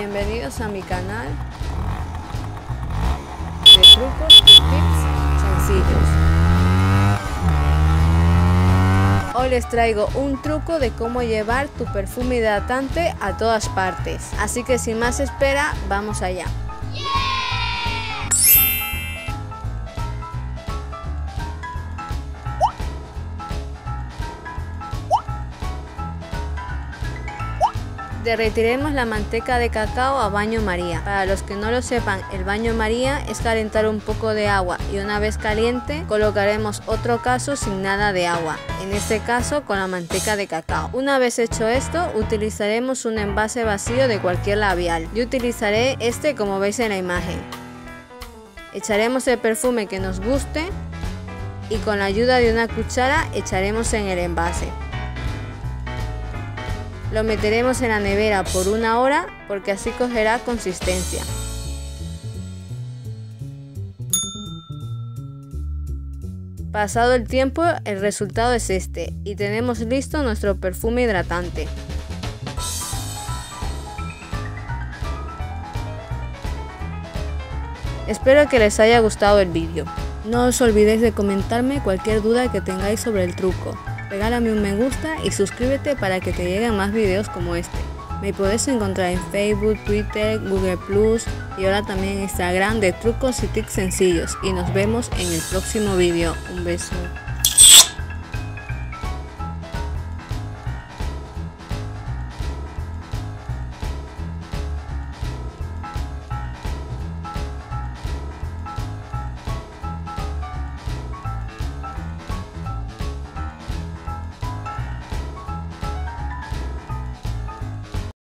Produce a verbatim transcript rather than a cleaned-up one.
Bienvenidos a mi canal de trucos y tips sencillos. Hoy les traigo un truco de cómo llevar tu perfume hidratante a todas partes. Así que sin más espera, vamos allá. Derretiremos la manteca de cacao a baño María. Para los que no lo sepan, el baño María es calentar un poco de agua y una vez caliente colocaremos otro cazo sin nada de agua, en este caso con la manteca de cacao. Una vez hecho esto, utilizaremos un envase vacío de cualquier labial. Yo utilizaré este como veis en la imagen. Echaremos el perfume que nos guste y con la ayuda de una cuchara echaremos en el envase. Lo meteremos en la nevera por una hora porque así cogerá consistencia. Pasado el tiempo, el resultado es este y tenemos listo nuestro perfume hidratante. Espero que les haya gustado el vídeo. No os olvidéis de comentarme cualquier duda que tengáis sobre el truco. Regálame un me gusta y suscríbete para que te lleguen más videos como este. Me podés encontrar en Facebook, Twitter, Google Plus y ahora también en Instagram de Trucos y Tips Sencillos. Y nos vemos en el próximo video. Un beso.